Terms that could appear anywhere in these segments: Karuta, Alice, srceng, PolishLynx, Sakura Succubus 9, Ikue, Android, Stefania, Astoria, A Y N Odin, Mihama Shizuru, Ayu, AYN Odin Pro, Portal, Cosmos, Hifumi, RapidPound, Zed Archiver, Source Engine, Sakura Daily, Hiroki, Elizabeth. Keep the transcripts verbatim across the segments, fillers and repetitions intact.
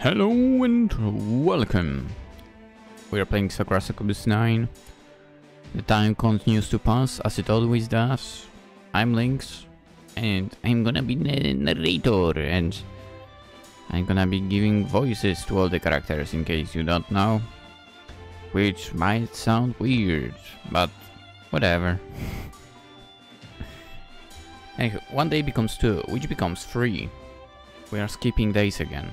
Hello and welcome! We are playing Sakura Succubus nine. The time continues to pass as it always does. I'm Lynx and I'm gonna be the narrator and I'm gonna be giving voices to all the characters in case you don't know. Which might sound weird, but whatever. Anywho, one day becomes two, which becomes three. We are skipping days again.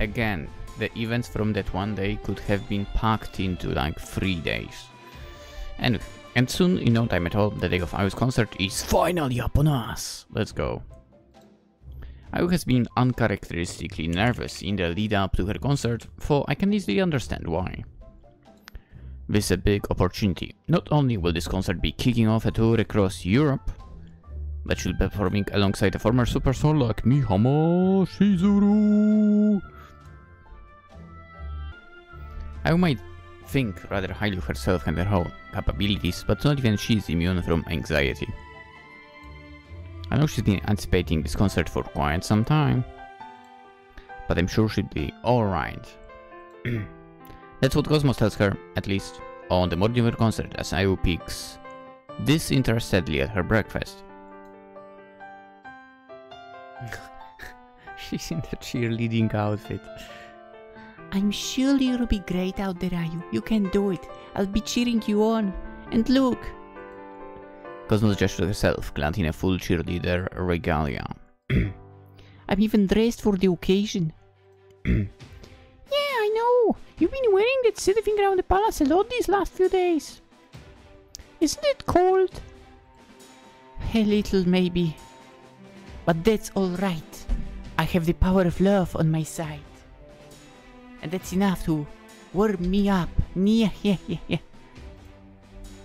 Again, the events from that one day could have been packed into like three days. And and soon, in no time at all, the day of Ayu's concert is finally upon us! Let's go. Ayu has been uncharacteristically nervous in the lead up to her concert, for I can easily understand why. This is a big opportunity. Not only will this concert be kicking off a tour across Europe, but she'll be performing alongside a former superstar like Mihama Shizuru. I might think rather highly of herself and her own capabilities, but not even she is immune from anxiety. I know she's been anticipating this concert for quite some time, but I'm sure she'll be alright. That's what Cosmos tells her, at least on the morning of her concert, as Ayu peeks disinterestedly at her breakfast. She's in the cheerleading outfit. I'm sure you'll be great out there, Ayu. You can do it. I'll be cheering you on. And look! Cosmos gestured herself, clad in a full cheerleader regalia. I'm even dressed for the occasion. Yeah, I know. You've been wearing that silly thing around the palace a lot these last few days. Isn't it cold? A little, maybe. But that's alright. I have the power of love on my side. And that's enough to warm me up. Yeah, yeah, yeah, yeah.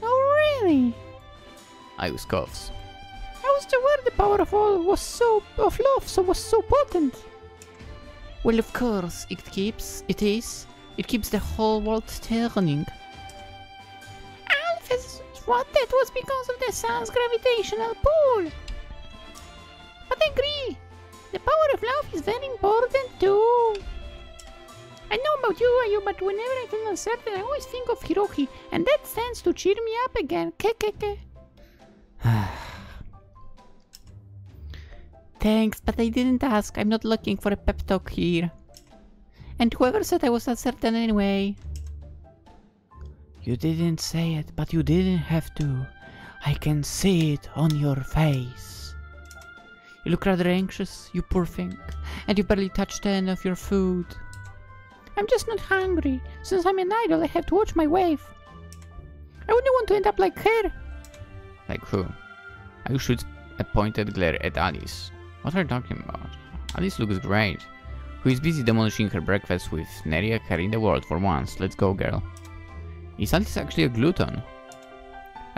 Oh, really? Ayu scoffs. I was aware the power of all was so of love, so was so potent. Well, of course, it keeps, it is, it keeps the whole world turning. Alphys, what? That was because of the sun's gravitational pull. But I agree, the power of love is very important too. I know about you, Ayu, but whenever I feel uncertain, I always think of Hiroki, and that stands to cheer me up again. Kekeke. Thanks, but I didn't ask. I'm not looking for a pep talk here. And whoever said I was uncertain anyway. You didn't say it, but you didn't have to. I can see it on your face. You look rather anxious, you poor thing, and you barely touched any of your food. I'm just not hungry. Since I'm an idol, I have to watch my wave. I wouldn't want to end up like her. Like who? I shoot a pointed glare at Alice. What are you talking about? Alice looks great. Who is busy demolishing her breakfast with nary a care in the world for once. Let's go, girl. Is Alice actually a glutton?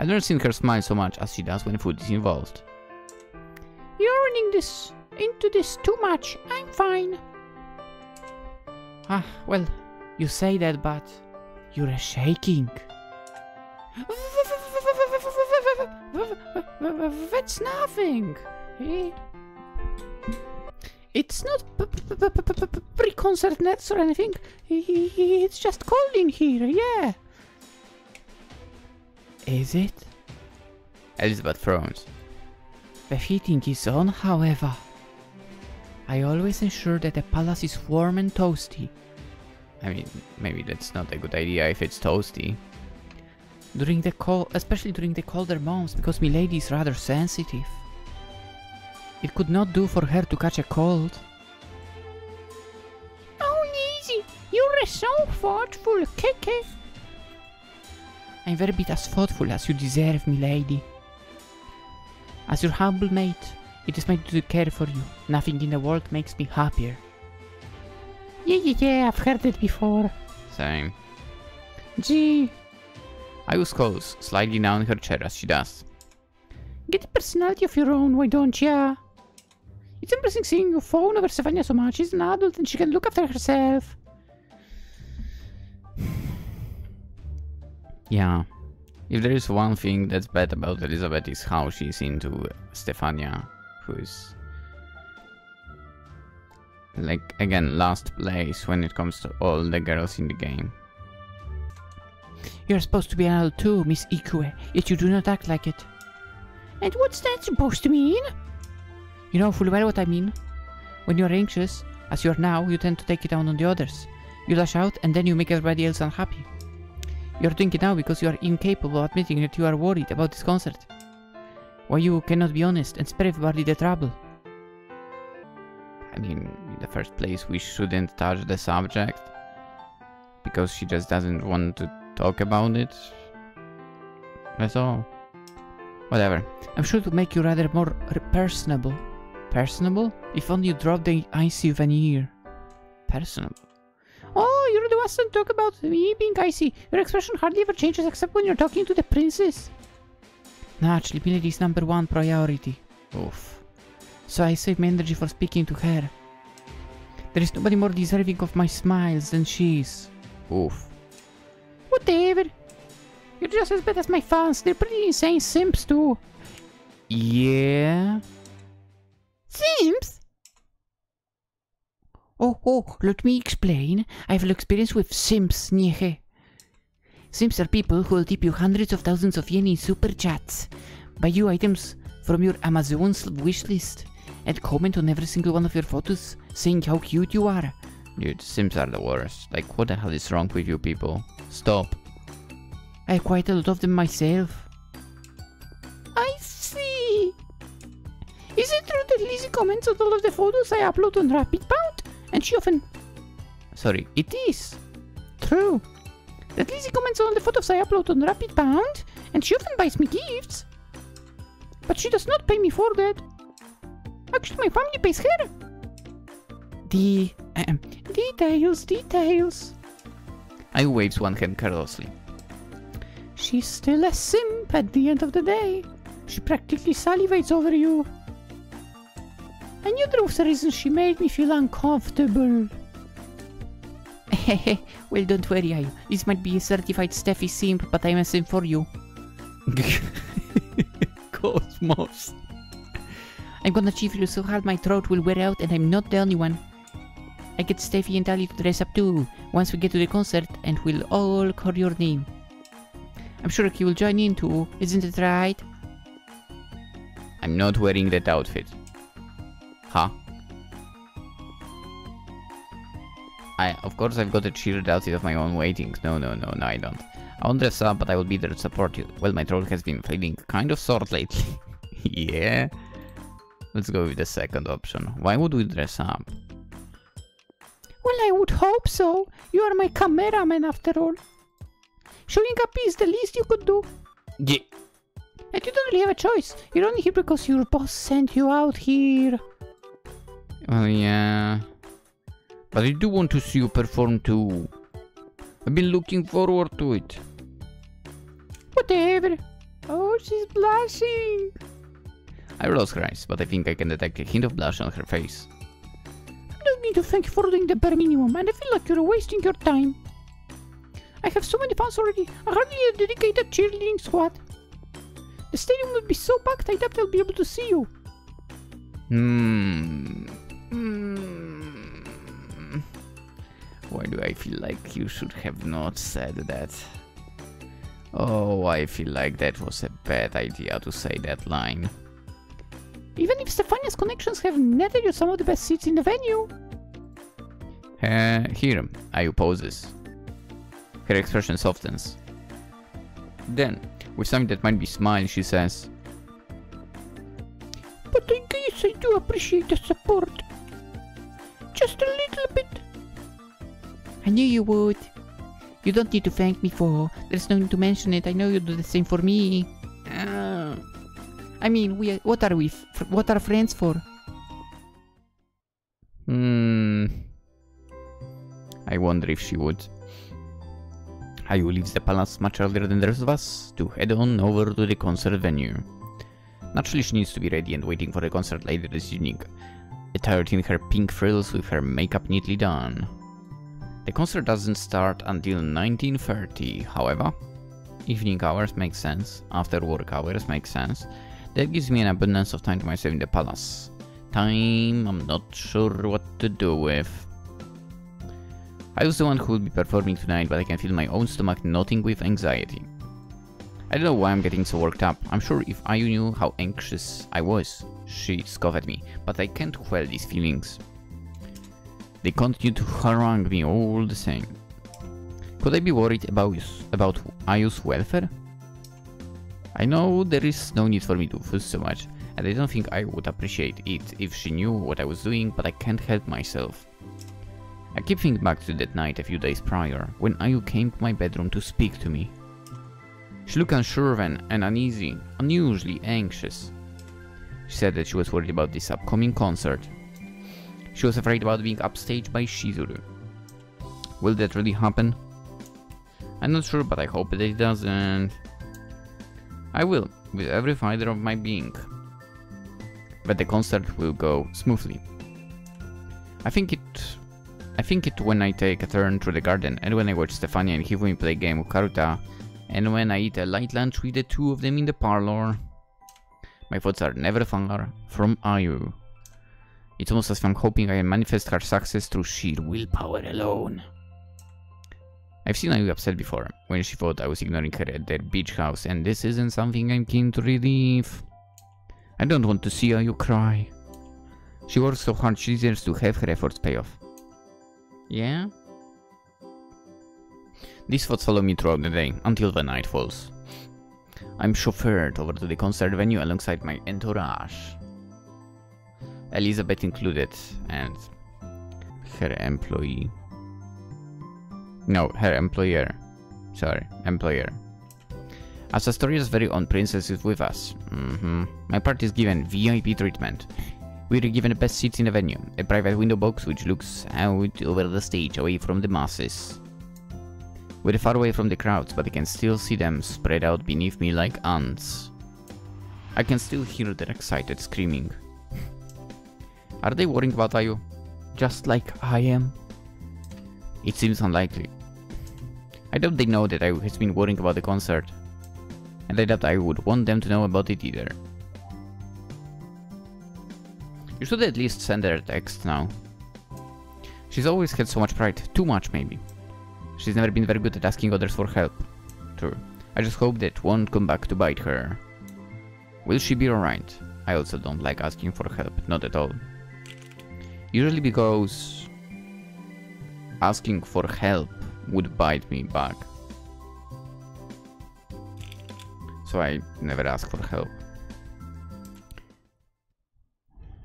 I've never seen her smile so much as she does when food is involved. You're running this into this too much. I'm fine. Ah, well, you say that, but you're shaking. That's nothing. It's not pre-concert nerves or anything. It's just cold in here, yeah. Is it? Elizabeth frowns. The heating is on, however. I always ensure that the palace is warm and toasty. I mean, maybe that's not a good idea if it's toasty. During the cold, especially during the colder months, because Milady is rather sensitive. It could not do for her to catch a cold. Oh, Lizzie, you're so thoughtful, Keke. I'm very bit as thoughtful as you deserve, Milady. As your humble mate, it is my duty to care for you. Nothing in the world makes me happier. Yeah, yeah, yeah, I've heard it before. Same. Gee. Ayu scolds, sliding down her chair as she does. Get a personality of your own, why don't ya? It's embarrassing seeing you fawn over Stefania so much. She's an adult and she can look after herself. Yeah. If there is one thing that's bad about Elizabeth is how she's into Stefania, who is like, again, last place when it comes to all the girls in the game. You're supposed to be an adult too, Miss Ikue, yet you do not act like it. And what's that supposed to mean? You know full well what I mean. When you're anxious, as you are now, you tend to take it down on the others. You lash out and then you make everybody else unhappy. You're doing it now because you are incapable of admitting that you are worried about this concert. Why you cannot be honest and spare everybody the trouble. I mean, in the first place, we shouldn't touch the subject, because she just doesn't want to talk about it. That's all. Whatever. I'm sure to make you rather more personable. Personable? If only you drop the icy veneer. Personable. Oh, you're the one talk about me being icy. Your expression hardly ever changes except when you're talking to the princess. Naturally, Milady is number one priority. Oof. So I save my energy for speaking to her. There is nobody more deserving of my smiles than she is. Oof. Whatever. You're just as bad as my fans. They're pretty insane simps too. Yeah. Simps? Oh, oh, let me explain. I have experience with simps, Niehe. Simps are people who will tip you hundreds of thousands of yen in super chats, buy you items from your Amazon's wishlist, and comment on every single one of your photos saying how cute you are. Dude, simps are the worst. Like, what the hell is wrong with you people? Stop. I have quite a lot of them myself. I see. Is it true that Lizzie comments on all of the photos I upload on RapidPound? And she often... Sorry, it is. True. That Lizzie comments on all the photos I upload on RapidPound, and she often buys me gifts. But she does not pay me for that. Actually, my family pays her. The... Uh, details, details. I waves one hand carelessly. She's still a simp at the end of the day. She practically salivates over you. I knew there was a reason she made me feel uncomfortable. Hehe, well, don't worry, Ayu. This might be a certified Steffi simp, but I'm a simp for you. Cosmos. I'm gonna chief you so hard my throat will wear out, and I'm not the only one. I get Steffi and Ali to dress up too, once we get to the concert, and we'll all call your name. I'm sure he will join in too, isn't it right? I'm not wearing that outfit. Huh? I, of course I've got a cheered outfit of my own waiting. No, no, no, no, I don't. I won't dress up, but I will be there to support you. Well, my troll has been feeling kind of sore lately. Yeah. Let's go with the second option. Why would we dress up? Well, I would hope so. You are my cameraman after all. Showing up is the least you could do. Yeah. And you don't really have a choice. You're only here because your boss sent you out here. Well, yeah. But I do want to see you perform too. I've been looking forward to it. Whatever. Oh, she's blushing. I lost her eyes, but I think I can detect a hint of blush on her face. I don't need to thank you for doing the bare minimum, and I feel like you're wasting your time. I have so many fans already. I hardly a dedicated cheerleading squad. The stadium will be so packed, I doubt I'll be able to see you. Hmm. Hmm. Why do I feel like you should have not said that? Oh, I feel like that was a bad idea to say that line. Even if Stefania's connections have netted you some of the best seats in the venue. Uh, here, Ayu poses. Her expression softens. Then, with something that might be smile, she says, but I guess I do appreciate the support. Just a little bit. I knew you would. You don't need to thank me for. There's no need to mention it. I know you do the same for me. Uh. I mean, we. What are we? F what are friends for? Hmm. I wonder if she would. Ayu leaves the palace much earlier than the rest of us to head on over to the concert venue. Naturally, she needs to be ready and waiting for the concert later this evening, attired in her pink frills with her makeup neatly done. The concert doesn't start until nineteen thirty, however. Evening hours make sense, after work hours make sense. That gives me an abundance of time to myself in the palace. time, I'm not sure what to do with. I was the one who would be performing tonight, but I can feel my own stomach knotting with anxiety. I don't know why I'm getting so worked up. I'm sure if Ayu knew how anxious I was, she scoffed at me, but I can't quell these feelings. They continue to harangue me all the same. Could I be worried about, about Ayu's welfare? I know there is no need for me to fuss so much, and I don't think I would appreciate it if she knew what I was doing, but I can't help myself. I keep thinking back to that night a few days prior, when Ayu came to my bedroom to speak to me. She looked unsure then, and uneasy, unusually anxious. She said that she was worried about this upcoming concert. She was afraid about being upstaged by Shizuru. Will that really happen? I'm not sure, but I hope that it doesn't. I will, with every fiber of my being. But the concert will go smoothly. I think it... I think it when I take a turn through the garden, and when I watch Stefania and Hifumi play a game of Karuta, and when I eat a light lunch with the two of them in the parlor. My thoughts are never far from Ayu. It's almost as if I'm hoping I can manifest her success through sheer willpower alone. I've seen Ayu upset before, when she thought I was ignoring her at their beach house, and this isn't something I'm keen to relieve. I don't want to see Ayu cry. She works so hard, she deserves to have her efforts pay off. Yeah? These thoughts follow me throughout the day, until the night falls. I'm chauffeured over to the concert venue alongside my entourage. Elizabeth included, and her employee. No, her employer. Sorry, employer. As Astoria's very own princess is with us. Mm-hmm. My party is given V I P treatment. We are given the best seats in the venue, a private window box which looks out over the stage, away from the masses. We're far away from the crowds, but I can still see them spread out beneath me like ants. I can still hear their excited screaming. Are they worrying about Ayu? Just like I am? It seems unlikely. I doubt they know that I has been worrying about the concert, and I doubt I would want them to know about it either. You should at least send her a text now. She's always had so much pride, too much maybe. She's never been very good at asking others for help. True. I just hope that won't come back to bite her. Will she be alright? I also don't like asking for help, not at all. Usually because asking for help would bite me back. So I never ask for help.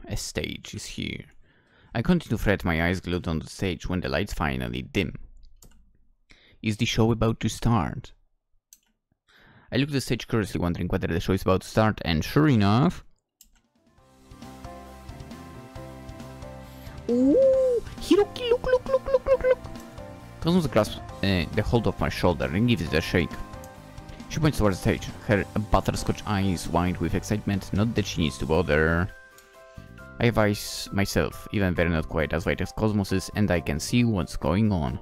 A stage is here. I continue to fret, my eyes glued on the stage when the lights finally dim. Is the show about to start? I look at the stage curiously, wondering whether the show is about to start, and sure enough... Ooh! Hiroki, look, look, look, look, look, look! Cosmos grasps uh, the hold of my shoulder and gives it a shake. She points towards the stage, her butterscotch eyes wide with excitement, not that she needs to bother. I have eyes myself, even they're not quite as wide as Cosmos's, and I can see what's going on.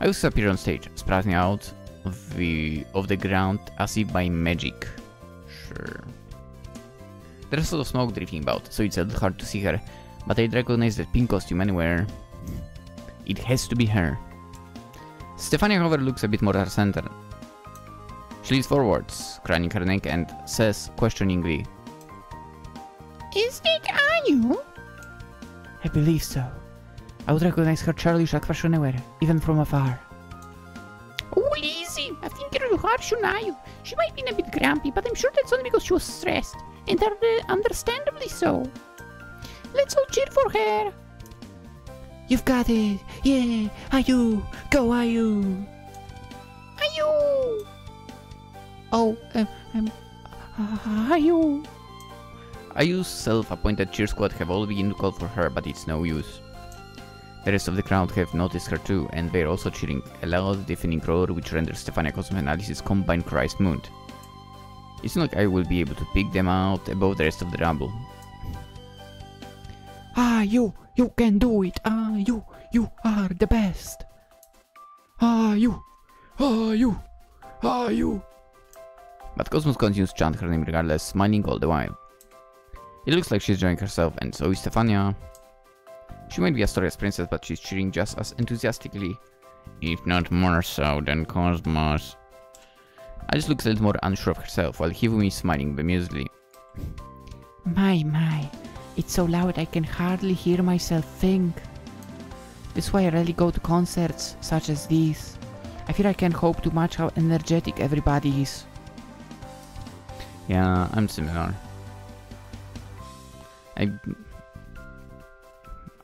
I used to appear on stage, sprouting out of the, of the ground as if by magic. Sure. There's a sort of smoke drifting about, so it's a little hard to see her, but I'd recognize that pink costume anywhere. It has to be her. Stefania, however, looks a bit more at center. She leans forwards, craning her neck, and says questioningly, "Is it Ayu?" "I believe so. I would recognize her childish expression anywhere, even from afar." "Oh, Lizzie, I think you're harsh on Ayu. She might be a bit grumpy, but I'm sure that's only because she was stressed, and understandably so. Let's all cheer for her." "You've got it! Yeah! Ayu! Go, Ayu!" "Ayu!" "Oh, um, um, uh, Ayu!" Ayu's self-appointed cheer squad have all begun to call for her, but it's no use. The rest of the crowd have noticed her too, and they're also cheering a loud, deafening roar which renders Stefania, Cosmos and Alice's combined cries moot. It's not like I will be able to pick them out above the rest of the rumble. "Ah, you, you can do it! Ah, you, you are the best! Ah, you, ah, you, ah, you!" But Cosmos continues to chant her name regardless, smiling all the while. It looks like she's enjoying herself, and so is Stefania. She might be Astoria's princess, but she's cheering just as enthusiastically, if not more so than Cosmos. Alice looks a little more unsure of herself, while Hifumi is smiling bemusedly. My, my, it's so loud I can hardly hear myself think. That's why I rarely go to concerts such as these. I feel I can't hope too much how energetic everybody is. Yeah, I'm similar. I...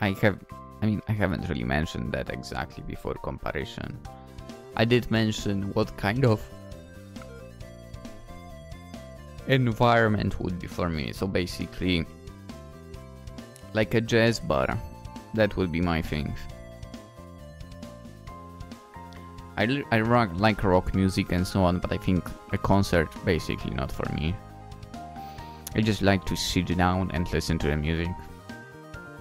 I have... I mean, I haven't really mentioned that exactly before comparison. I did mention what kind of environment would be for me, so basically like a jazz bar, that would be my thing. I, I rock, like rock music and so on, but I think a concert basically not for me. I just like to sit down and listen to the music.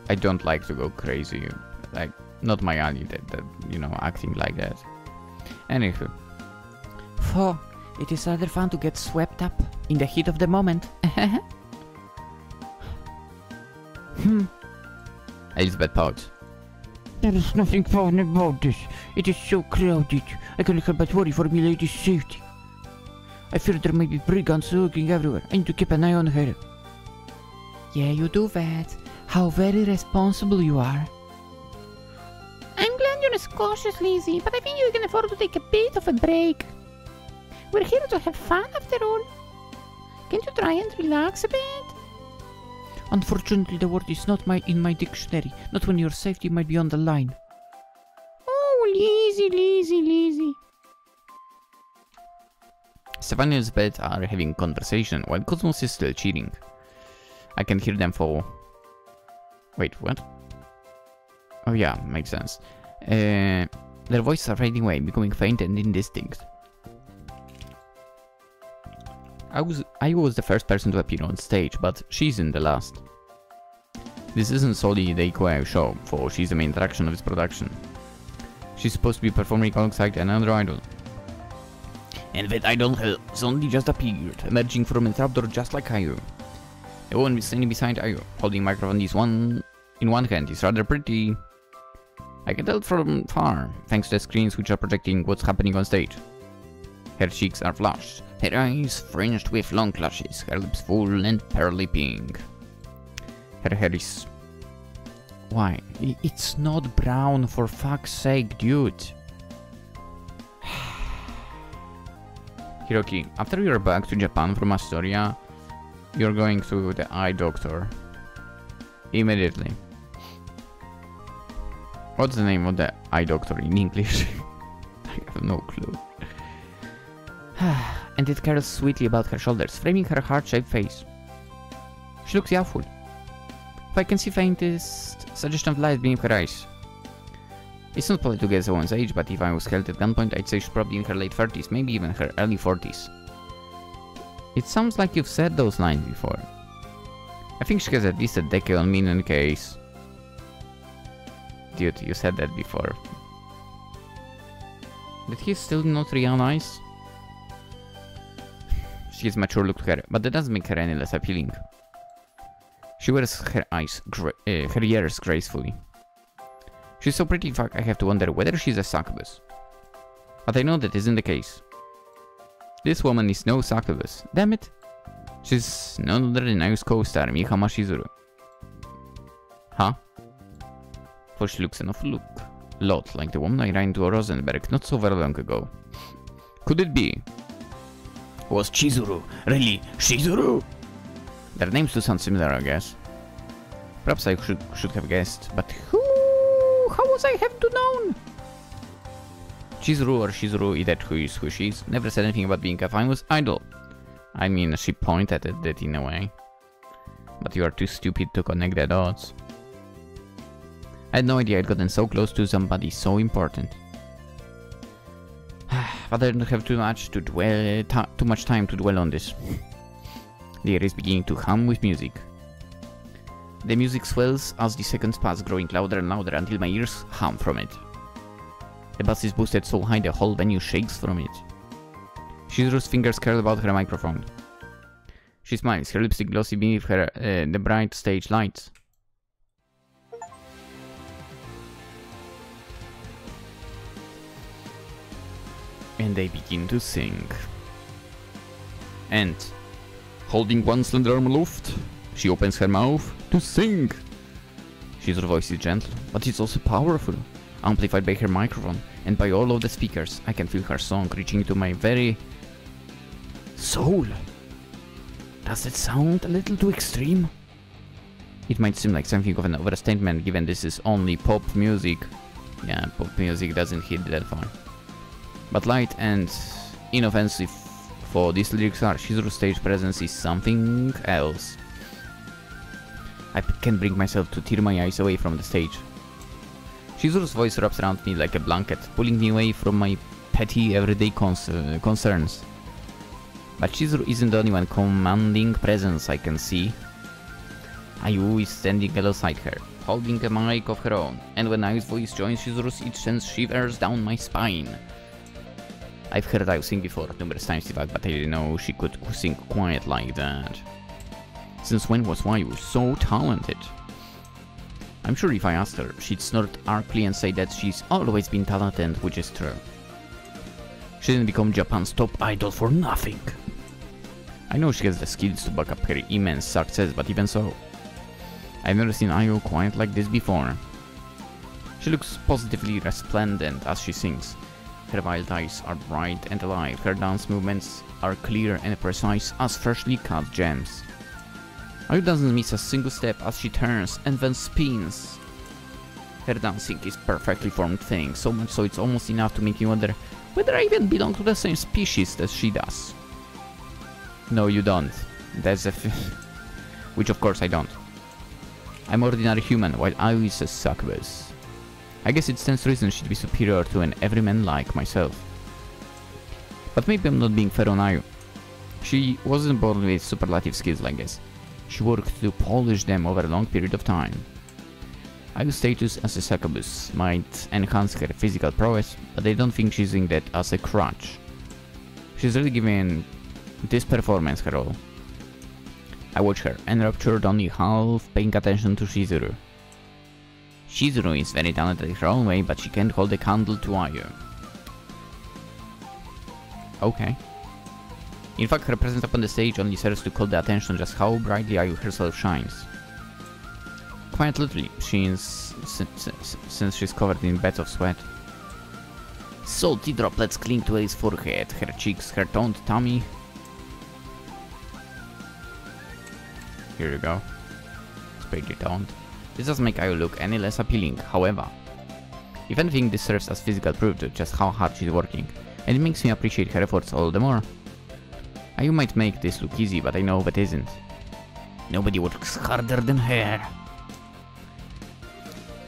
I don't like to go crazy, like not my alley, that, that you know, acting like that. Anywho. Oh, it is rather fun to get swept up in the heat of the moment. Hmm. Elizabeth pouts. There is nothing fun about this. It is so crowded. I can't help but worry for Milady's safety. I fear there may be brigands looking everywhere. I need to keep an eye on her. Yeah, you do that. How very responsible you are. I'm glad you're as cautious, Lizzie, but I think you can afford to take a bit of a break. We're here to have fun after all. Can't you try and relax a bit? Unfortunately, the word is not my in my dictionary. Not when your safety might be on the line. Oh, Lizzie, Lizzie, Lizzie. Stefania and Beth are having conversation while Cosmos is still cheating. I can hear them for... Wait, what? Oh yeah, makes sense. Uh, their voices are fading away, becoming faint and indistinct. I was, I was the first person to appear on stage, but she's in the last. This isn't solely the Ikue show, for she's the main attraction of this production. She's supposed to be performing alongside another idol. And that idol has only just appeared, emerging from a trapdoor just like Ayu. The woman standing beside Ayu, holding a microphone is one, in one hand, is rather pretty. I can tell from far, thanks to the screens which are projecting what's happening on stage. Her cheeks are flushed, her eyes fringed with long lashes, her lips full and pearly pink. Her hair is... Why? It's not brown, for fuck's sake, dude. Hiroki, after you're back to Japan from Astoria, you're going to the eye doctor. Immediately. What's the name of the eye doctor in English? I have no clue. And it curls sweetly about her shoulders, framing her heart-shaped face. She looks youthful. If I can see faintest suggestion of light beneath her eyes. It's not polite to guess a woman's age, but if I was held at gunpoint, I'd say she's probably in her late thirties, maybe even her early forties. It sounds like you've said those lines before. I think she has at least a decade on me in any case. Dude, you said that before. Did he still not realize? She has mature look to her, but that doesn't make her any less appealing. She wears her eyes, gra uh, her ears gracefully. She's so pretty, in fact, I have to wonder whether she's a succubus. But I know that isn't the case. This woman is no succubus, damn it! She's none other than Ayu's co-star, Mihama Shizuru. Huh? For she looks an awful look, lot like the woman I ran into a Rosenberg not so very long ago. Could it be? Was Shizuru really Shizuru? Their names do sound similar, I guess. Perhaps I should, should have guessed, but who? How was I have to know? Shizuru or Shizuru, that who is who she is, never said anything about being a famous idol. I mean, she pointed at that in a way. But you are too stupid to connect the dots. I had no idea I'd gotten so close to somebody so important. But I don't have too much to dwell, too much time to dwell on this. The air is beginning to hum with music. The music swells as the seconds pass, growing louder and louder until my ears hum from it. The bass is boosted so high the whole venue shakes from it. Shizuru's fingers curl about her microphone. She smiles, her lipstick glossy beneath her uh, the bright stage lights. And they begin to sing. And, holding one slender arm aloft, she opens her mouth to sing. She's voice is gentle, but it's also powerful, amplified by her microphone and by all of the speakers. I can feel her song reaching to my very soul. Does it sound a little too extreme? It might seem like something of an overstatement, given this is only pop music. Yeah, pop music doesn't hit that far. But light and inoffensive for these lyrics are, Shizuru's stage presence is something else. I can't bring myself to tear my eyes away from the stage. Shizuru's voice wraps around me like a blanket, pulling me away from my petty everyday concerns. But Shizuru isn't the only one commanding presence I can see. Ayu is standing alongside her, holding a mic of her own, and when Ayu's voice joins Shizuru's, it sends shivers down my spine. I've heard Ayu sing before, numerous times in fact, but I didn't know she could sing quite like that. Since when was Ayu so talented? I'm sure if I asked her, she'd snort archly and say that she's always been talented, which is true. She didn't become Japan's top idol for nothing. I know she has the skills to back up her immense success, but even so, I've never seen Ayu quite like this before. She looks positively resplendent as she sings. Her wild eyes are bright and alive, her dance movements are clear and precise as freshly cut gems. Ayu doesn't miss a single step as she turns and then spins. Her dancing is a perfectly formed thing, so much so it's almost enough to make you wonder whether I even belong to the same species that she does. No, you don't. That's a f- Which of course I don't. I'm ordinary human, while Ayu is a succubus. I guess it stands to reason she'd be superior to an everyman like myself. But maybe I'm not being fair on Ayu. She wasn't born with superlative skills like this. She worked to polish them over a long period of time. Ayu's status as a succubus might enhance her physical prowess, but I don't think she's using that as a crutch. She's really giving this performance her all. I watch her, enraptured, only half paying attention to Shizuru. Shizuru is very talented in her own way, but she can't hold a candle to Ayu. Okay. In fact, her presence upon the stage only serves to call the attention just how brightly Ayu herself shines. Quite literally, since, since she's covered in beds of sweat. Salty droplets cling to Ayu's forehead, her cheeks, her toned tummy. Here you go. It's pretty toned. This doesn't make Ayu look any less appealing, however. If anything, this serves as physical proof to just how hard she's working, and it makes me appreciate her efforts all the more. Ayu might make this look easy, but I know that isn't. Nobody works harder than her.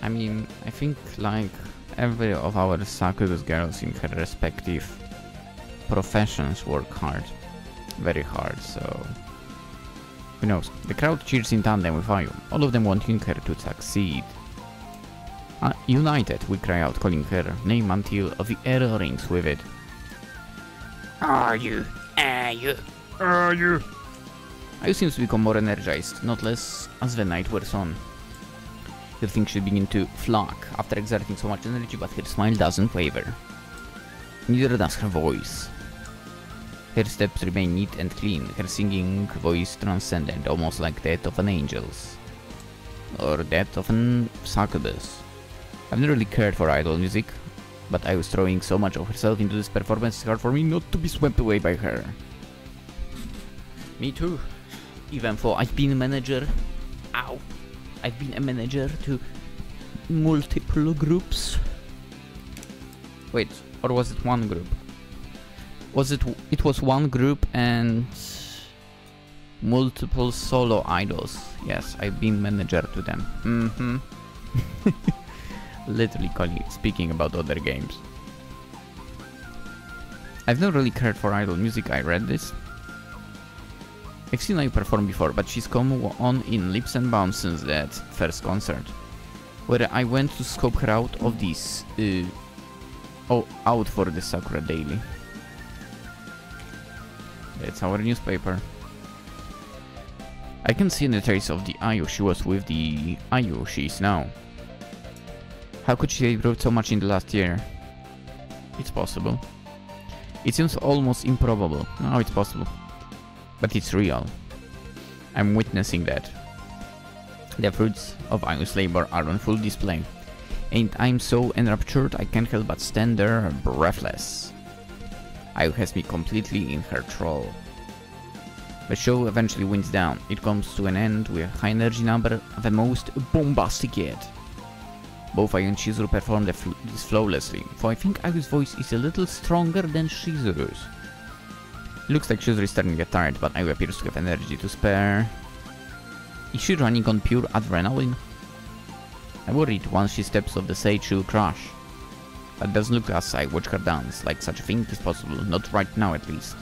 I mean, I think like every of our succubus girls in her respective professions work hard, very hard, so who knows. The crowd cheers in tandem with Ayu, all of them wanting her to succeed. Uh, united, we cry out, calling her name until the air rings with it. Ayu, Ayu, Ayu. Ayu seems to become more energized, not less, as the night wears on. You think she'd begin to flock after exerting so much energy, but her smile doesn't waver. Neither does her voice. Her steps remain neat and clean, her singing voice transcendent, almost like that of an angel's. Or that of an succubus. I've never really cared for idol music, but I was throwing so much of herself into this performance, it's hard for me not to be swept away by her. Me too. Even though I've been a manager. Ow. I've been a manager to multiple groups. Wait, or was it one group? Was it? W it was one group and multiple solo idols. Yes, I've been manager to them. Mm-hmm. Literally calling, speaking about other games. I've not really cared for idol music. I read this. I've seen Ayu perform before, but she's come on in leaps and bounds since that first concert, where I went to scope her out of this, uh, oh, out for the Sakura Daily. That's our newspaper. I can see the trace of the Ayu she was with the Ayu she is now. How could she improve so much in the last year? It's possible. It seems almost improbable. No, it's possible. But it's real. I'm witnessing that. The fruits of Ayu's labor are on full display. And I'm so enraptured I can't help but stand there breathless. Ayu has me completely in her thrall. The show eventually winds down. It comes to an end with a high energy number, the most bombastic yet. Both Ayu and Shizuru perform this flawlessly, for I think Ayu's voice is a little stronger than Shizuru's. Looks like Shizuru is starting to get tired, but Ayu appears to have energy to spare. Is she running on pure adrenaline? I'm worried once she steps off the stage she'll crash. But it doesn't look as I watch her dance, like such a thing is possible, not right now at least.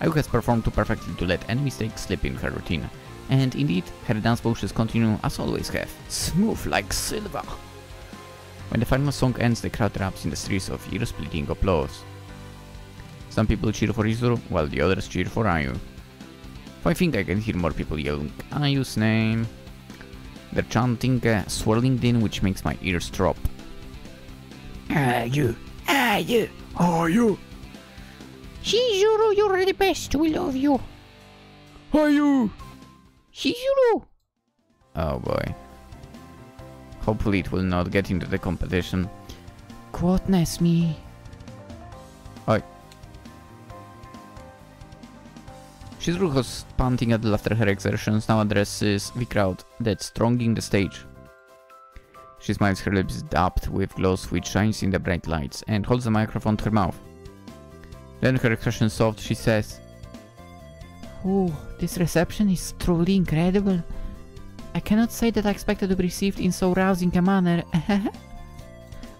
Ayu has performed too perfectly to let any mistake slip in her routine, and indeed, her dance motions continue as always have, smooth like silver. When the final song ends, the crowd erupts in the streets of ear-splitting applause. Some people cheer for Shizuru, while the others cheer for Ayu. But I think I can hear more people yelling Ayu's name. They're chanting a swirling din which makes my ears drop. Ayu! Ayu! Ayu! Shizuru, you're the best, we love you! Ayu! Shizuru! Oh boy. Hopefully it will not get into the competition. Quoteness me! Oi. Shizuru, who's panting at after her exertions, now addresses the crowd that's thronging the stage. She smiles, her lips dabbed with glow which shines in the bright lights, and holds the microphone to her mouth. Then, her expression soft, she says, "Oh, this reception is truly incredible. I cannot say that I expected to be received in so rousing a manner.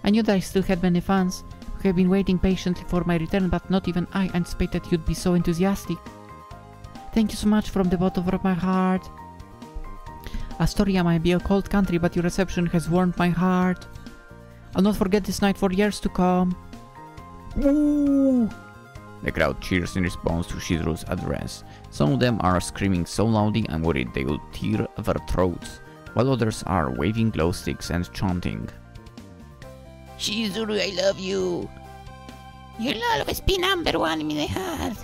I knew that I still had many fans who have been waiting patiently for my return, but not even I anticipated you'd be so enthusiastic. Thank you so much from the bottom of my heart. Astoria might be a cold country, but your reception has warmed my heart. I'll not forget this night for years to come." Ooh. The crowd cheers in response to Shizuru's address. Some of them are screaming so loudly I'm worried they will tear their throats, while others are waving glow sticks and chanting, "Shizuru, I love you! You'll always be number one in my heart!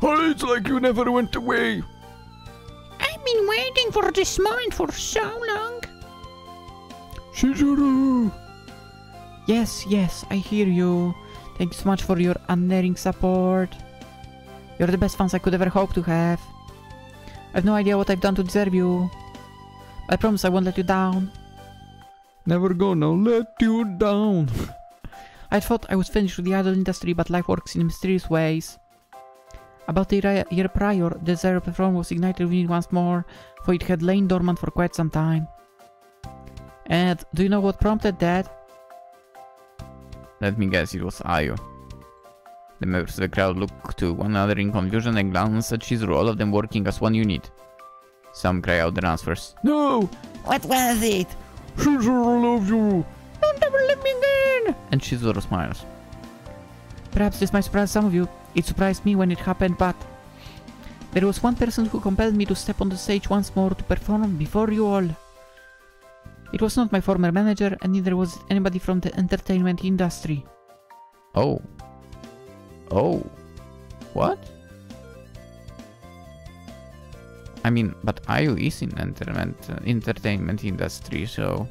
Oh, it's like you never went away! I've been waiting for this moment for so long! Shizuru!" Yes, yes, I hear you. Thank you so much for your unerring support. You're the best fans I could ever hope to have. I've no idea what I've done to deserve you. I promise I won't let you down. Never gonna let you down. I thought I was finished with the idol industry, but life works in mysterious ways. About a year prior, the desire to perform was ignited within me once more, for it had lain dormant for quite some time. And do you know what prompted that? Let me guess, it was Ayu. The members of the crowd look to one another in confusion and glance at Shizuru, all of them working as one unit. Some cry out their answers. No! What was it? Shizuru, loves you! Don't ever let me in! And Shizuru smiles. Perhaps this might surprise some of you. It surprised me when it happened, but there was one person who compelled me to step on the stage once more to perform before you all. It was not my former manager, and neither was it anybody from the entertainment industry. Oh. Oh. What? I mean, but Ayu is in entertainment uh, entertainment industry, so...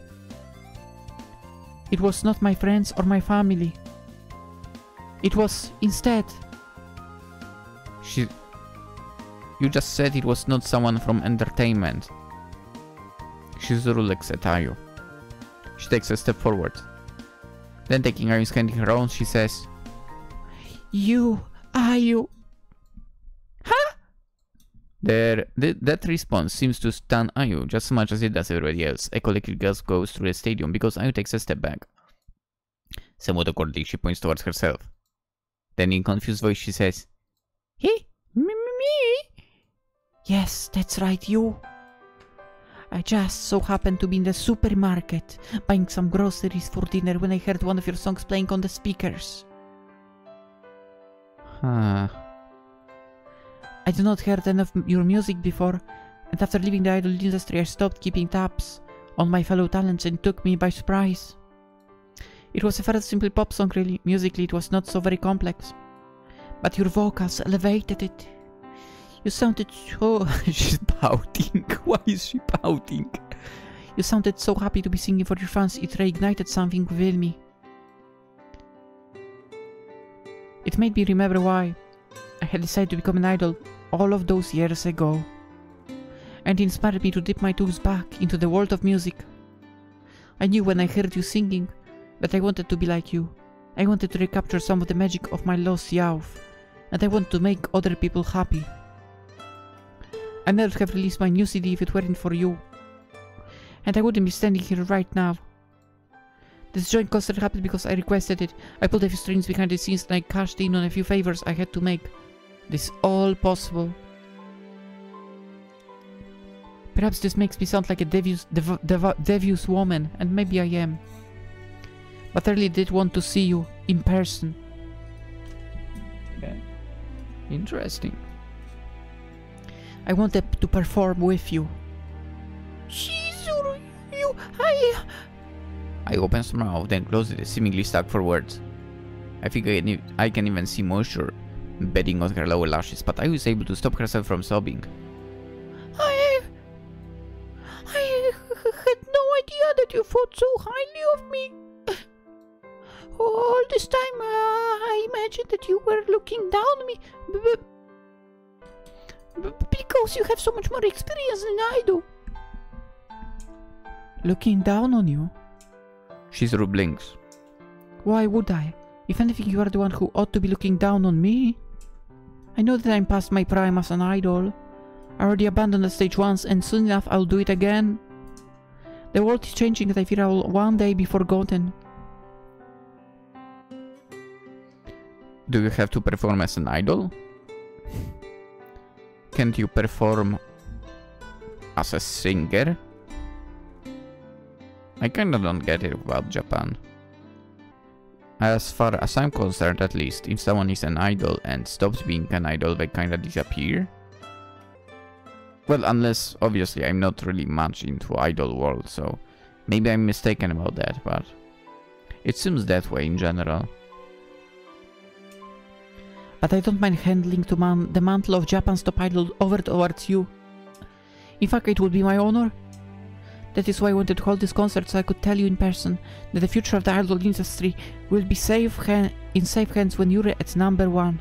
It was not my friends or my family. It was instead... She... You just said it was not someone from entertainment. Shizuru looks at Ayu. She takes a step forward. Then, taking Ayu's hand in her own, she says, "You, Ayu, huh?" There, th that response seems to stun Ayu just as much as it does everybody else. A collective gasp goes through the stadium because Ayu takes a step back. Somewhat awkwardly, she points towards herself. Then, in confused voice, she says, "Hey, me, me? Yes, that's right, you. I just so happened to be in the supermarket, buying some groceries for dinner when I heard one of your songs playing on the speakers." Huh. I had not heard enough of your music before, and after leaving the idol industry I stopped keeping tabs on my fellow talents and took me by surprise. It was a fairly simple pop song really, musically it was not so very complex. But your vocals elevated it. You sounded so... She's pouting. Why is she pouting? You sounded so happy to be singing for your fans, it reignited something within me. It made me remember why I had decided to become an idol all of those years ago. And inspired me to dip my toes back into the world of music. I knew when I heard you singing that I wanted to be like you. I wanted to recapture some of the magic of my lost youth, and I want to make other people happy. I never have released my new C D if it weren't for you. And I wouldn't be standing here right now. This joint concert happened because I requested it. I pulled a few strings behind the scenes and I cashed in on a few favors I had to make. This all possible. Perhaps this makes me sound like a devious, dev dev devious woman, and maybe I am. But I really did want to see you in person. Okay. Interesting. I wanted to perform with you. Shizuru, you, I... I opened my mouth and closed it, seemingly stuck for words. I think I can, I can even see moisture bedding on her lower lashes, but I was able to stop herself from sobbing. I... I had no idea that you thought so highly of me. All this time, uh, I imagined that you were looking down on me, b b because you have so much more experience than I do. Looking down on you? Shizuru blinks. Why would I? If anything, you are the one who ought to be looking down on me. I know that I'm past my prime as an idol. I already abandoned the stage once, and soon enough I'll do it again. The world is changing, and I fear I will one day be forgotten. Do you have to perform as an idol? Can't you perform as a singer? I kinda don't get it about Japan. As far as I'm concerned at least, if someone is an idol and stops being an idol, they kinda disappear. Well, unless, obviously, I'm not really much into idol world, so maybe I'm mistaken about that, but it seems that way in general. But I don't mind handling to man the mantle of Japan's top idol over towards you. In fact, it would be my honor. That is why I wanted to hold this concert, so I could tell you in person that the future of the idol industry will be safe ha in safe hands when you're at number one.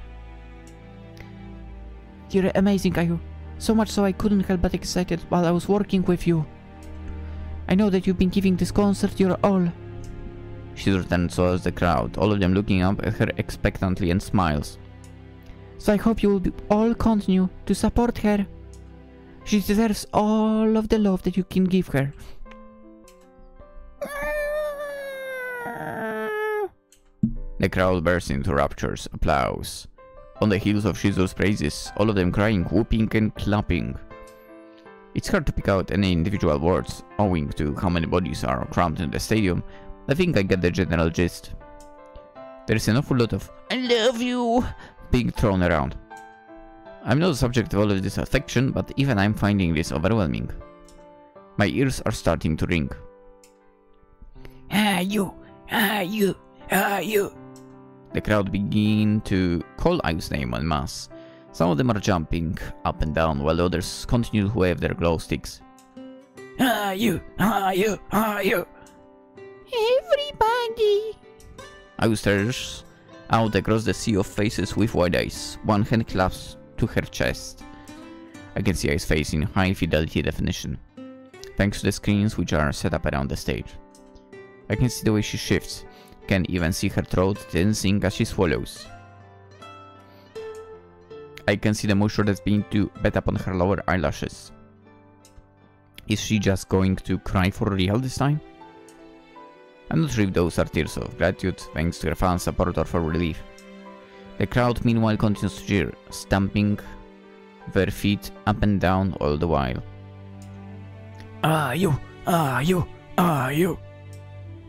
You're amazing, Ayu. So much so I couldn't help but excited while I was working with you. I know that you've been giving this concert your all. She returned so as the crowd, all of them looking up at her expectantly and smiles. So I hope you will be all continue to support her. She deserves all of the love that you can give her. The crowd burst into raptures, applause. On the heels of Shizu's praises, all of them crying, whooping and clapping. It's hard to pick out any individual words, owing to how many bodies are crammed in the stadium. I think I get the general gist. There's an awful lot of "I love you" being thrown around. I'm not the subject of all of this affection, but even I'm finding this overwhelming. My ears are starting to ring. Ayu! Ayu! Ayu! The crowd begin to call Ayu's name en masse. Some of them are jumping up and down, while others continue to wave their glow sticks. Ayu! Ayu! Ayu! Everybody! Ayu stares out across the sea of faces with wide eyes. One hand clasped to her chest. I can see his face in high fidelity definition, thanks to the screens which are set up around the stage. I can see the way she shifts, can even see her throat tensing as she swallows. I can see the moisture that's being to bet upon her lower eyelashes. Is she just going to cry for real this time? I'm not sure if those are tears of gratitude, thanks to her fans' support, or for relief. The crowd meanwhile continues to cheer, stamping their feet up and down all the while. Ayu! Ayu! Ayu!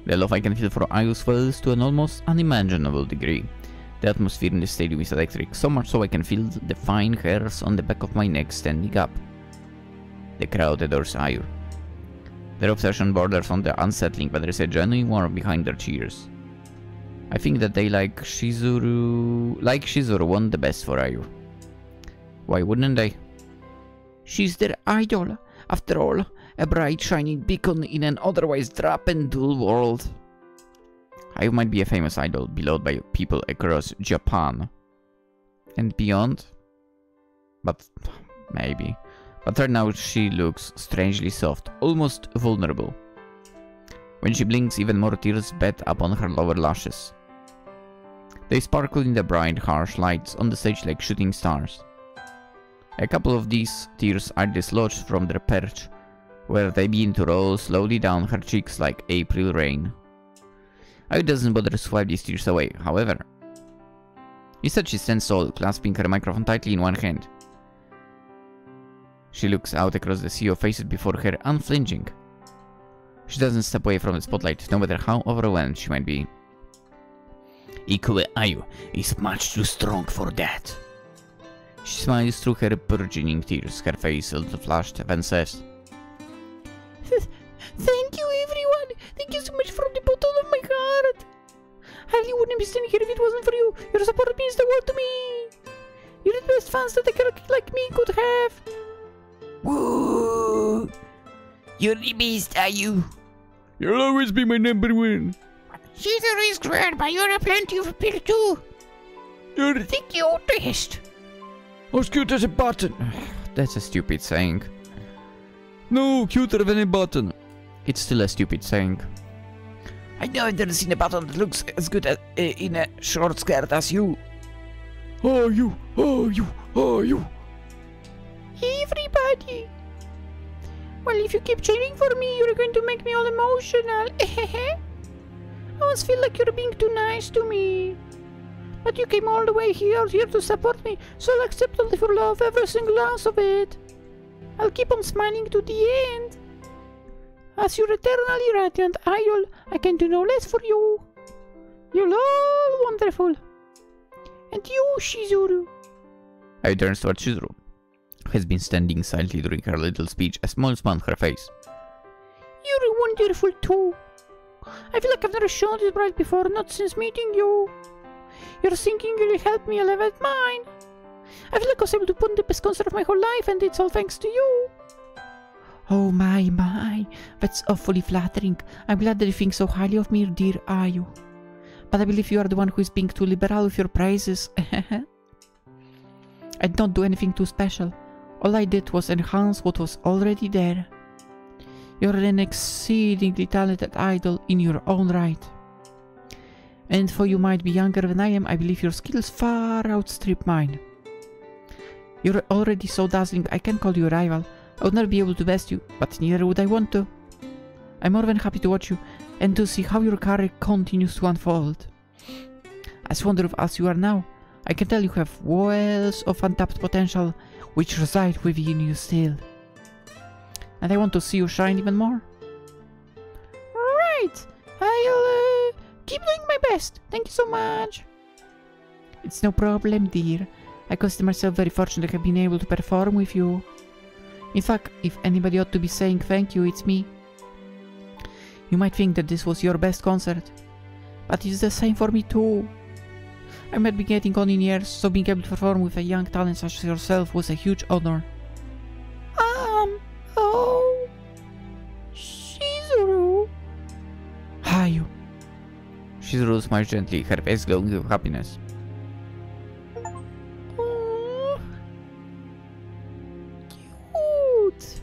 The love I can feel for Ayu swells to an almost unimaginable degree. The atmosphere in the stadium is electric, so much so I can feel the fine hairs on the back of my neck standing up. the crowd adores Ayu. Their obsession borders on the unsettling, but there is a genuine warmth behind their cheers. I think that they like Shizuru... Like Shizuru want the best for Ayu. Why wouldn't they? She's their idol, after all, a bright shining beacon in an otherwise drab and dull world. Ayu might be a famous idol, beloved by people across Japan and beyond. But maybe. But right now she looks strangely soft, almost vulnerable. When she blinks, even more tears bed upon her lower lashes. They sparkle in the bright, harsh lights on the stage like shooting stars. A couple of these tears are dislodged from their perch, where they begin to roll slowly down her cheeks like April rain. Ayu doesn't bother to swipe these tears away, however. Instead, she stands tall, clasping her microphone tightly in one hand. She looks out across the sea of faces before her, unflinching. She doesn't step away from the spotlight, no matter how overwhelmed she might be. Ikue Ayu is much too strong for that. She smiles through her burgeoning tears, her face a little flushed, then says, "Thank you, everyone! Thank you so much from the bottom of my heart! I really wouldn't be standing here if it wasn't for you! Your support means the world to me! You're the best fans that a character like me could have!" Woo! You're the best, are you? You'll always be my number one! Shizuru is great, but you're a plenty of people too! You're the think you're the best! As cute as a button! That's a stupid saying. No, cuter than a button. It's still a stupid saying. I never didn't see a button that looks as good as, uh, in a short skirt as you. Oh you, oh you, oh you. Everybody. Well, if you keep cheering for me, you're going to make me all emotional. I always feel like you're being too nice to me. But you came all the way here, here to support me, so I'll accept all of your love, every single ounce of it. I'll keep on smiling to the end. As your eternally radiant idol, I can do no less for you. You're all wonderful. And you, Shizuru. I turn towards Shizuru, who has been standing silently during her little speech, a small smile on her face. You're wonderful too. I feel like I've never shown this bright before, not since meeting you. Your singing really helped me elevate mine. I feel like I was able to put on the best concert of my whole life, and it's all thanks to you. Oh my, my, that's awfully flattering. I'm glad that you think so highly of me, dear Ayu. But I believe you are the one who is being too liberal with your praises. I did not do anything too special. All I did was enhance what was already there. You're an exceedingly talented idol in your own right. And though you might be younger than I am, I believe your skills far outstrip mine. You're already so dazzling, I can call you a rival. I would never be able to best you, but neither would I want to. I'm more than happy to watch you, and to see how your career continues to unfold. As wonderful as you are now, I can tell you have wells of untapped potential, which reside within you still. And I want to see you shine even more. Right! I'll... Uh... Keep doing my best. Thank you so much. It's no problem, dear. I consider myself very fortunate to have been able to perform with you. In fact, if anybody ought to be saying thank you, it's me. You might think that this was your best concert, but it's the same for me too. I might be getting on in years, so being able to perform with a young talent such as yourself was a huge honor. Um, oh... Shizuru... Ayu. Shizuru smiles gently, her face glowing with happiness. Aww. Cute!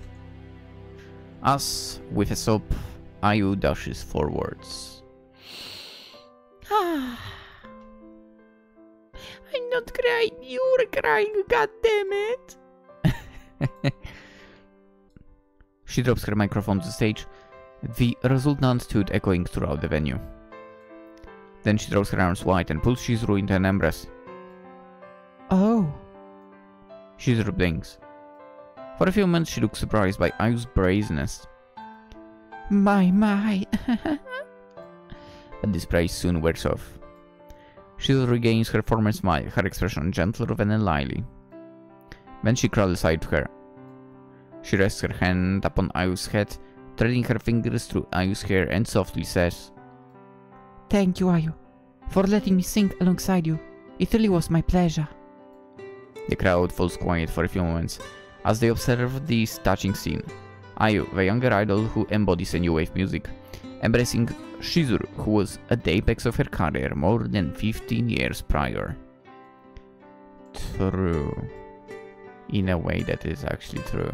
As with a sob, Ayu dashes forwards. Ah! I'm not crying, you're crying, goddammit! She drops her microphone to the stage, the resultant stood echoing throughout the venue. Then she throws her arms wide and pulls Shizuru into an embrace. Oh. Shizuru blinks. For a few moments she looks surprised by Ayu's brazenness. My, my. But this praise soon wears off. Shizuru regains her former smile, her expression gentler than a lily. Then she crawls aside to her. She rests her hand upon Ayu's head, trailing her fingers through Ayu's hair, and softly says, "Thank you, Ayu, for letting me sing alongside you. It really was my pleasure." The crowd falls quiet for a few moments as they observe this touching scene. Ayu, the younger idol who embodies a new wave music, embracing Shizuru, who was at the apex of her career more than fifteen years prior. True. In a way, that is actually true.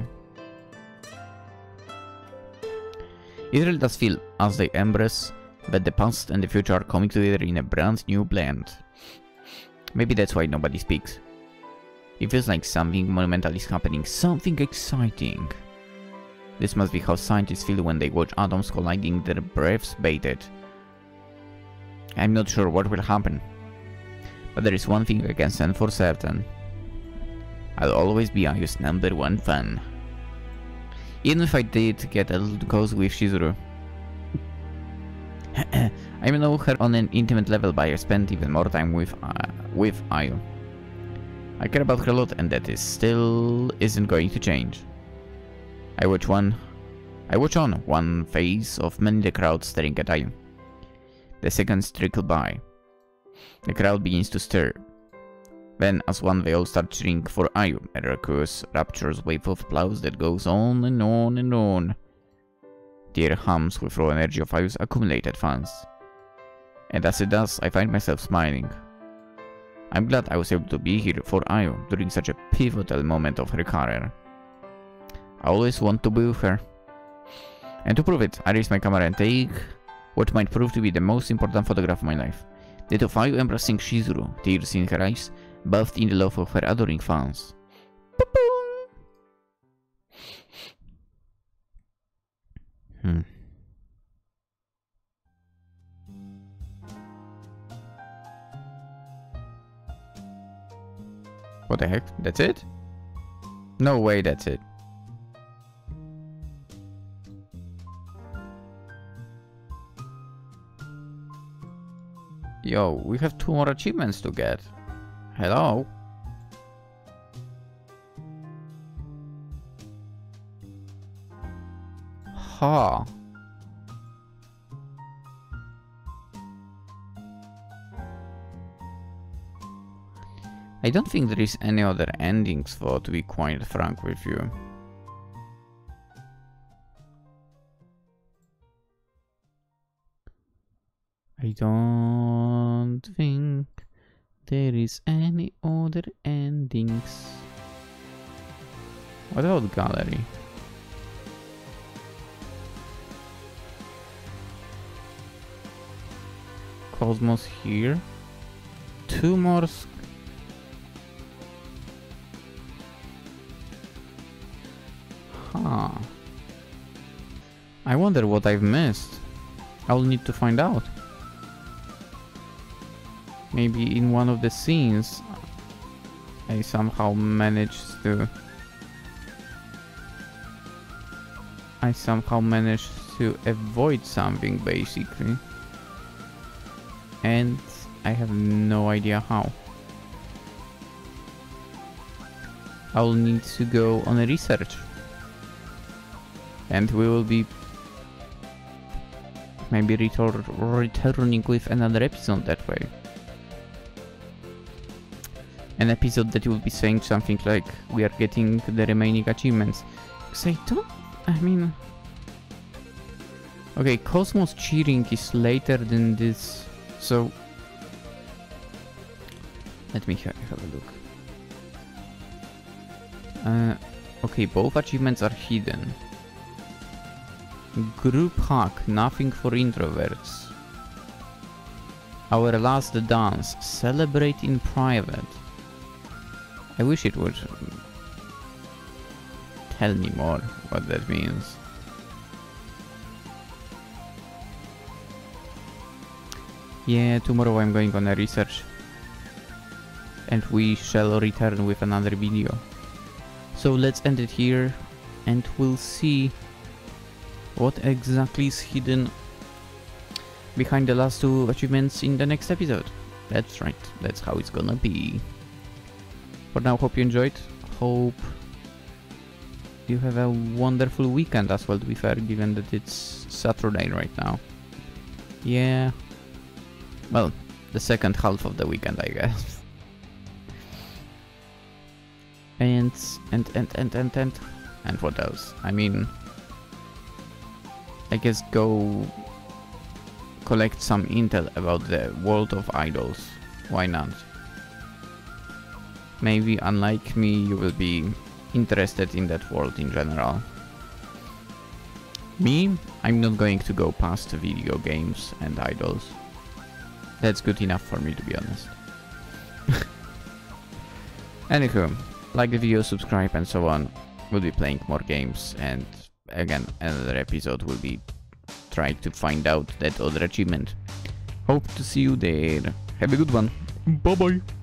It really does feel, as they embrace, that the past and the future are coming together in a brand new blend. Maybe that's why nobody speaks. It feels like something monumental is happening, something exciting. This must be how scientists feel when they watch atoms colliding, their breaths bated. I'm not sure what will happen, but there is one thing I can say for certain. I'll always be Ayu's number one fan. Even if I did get a little close with Shizuru. I know her on an intimate level, but I spent even more time with, uh, with Ayu. I care about her a lot, and that is still isn't going to change. I watch one, I watch on one face of many the crowd staring at Ayu. The seconds trickle by. The crowd begins to stir. Then, as one, they all start cheering for Ayu, a raucous, rapturous wave of applause that goes on and on and on. The air hums with raw energy of Ayu's accumulated fans. And as it does, I find myself smiling. I'm glad I was able to be here for Ayu during such a pivotal moment of her career. I always want to be with her. And to prove it, I raise my camera and take what might prove to be the most important photograph of my life. That of Ayu embracing Shizuru, tears in her eyes, bathed in the love of her adoring fans. Hmm. What the heck? That's it? No way, that's it. Yo, we have two more achievements to get. Hello? Ha. I don't think there is any other endings, though, to be quite frank with you. I don't think there is any other endings. What about gallery? Cosmos here. Two more. Huh. I wonder what I've missed. I'll need to find out. Maybe in one of the scenes I somehow managed to I somehow managed to avoid something, basically, and I have no idea how. I'll need to go on a research, and we will be maybe retor- returning with another episode that way. An episode that will be saying something like, we are getting the remaining achievements. Because I don't... I mean... Okay, Cosmos cheering is later than this, so... Let me ha have a look. Uh, okay, both achievements are hidden. Group hack, nothing for introverts. Our last dance, celebrate in private. I wish it would tell me more what that means. Yeah, tomorrow I'm going on a research, and we shall return with another video. So let's end it here, and we'll see what exactly is hidden behind the last two achievements in the next episode. That's right, that's how it's gonna be. For now, hope you enjoyed, hope you have a wonderful weekend as well, to be fair, given that it's Saturday right now. Yeah. Well, the second half of the weekend, I guess. And, and, and, and, and, and, and what else? I mean, I guess go collect some intel about the world of idols. Why not? Maybe, unlike me, you will be interested in that world in general. Me? I'm not going to go past video games and idols. That's good enough for me, to be honest. Anywho, like the video, subscribe and so on. We'll be playing more games, and again, another episode will be trying to find out that other achievement. Hope to see you there. Have a good one. Bye bye.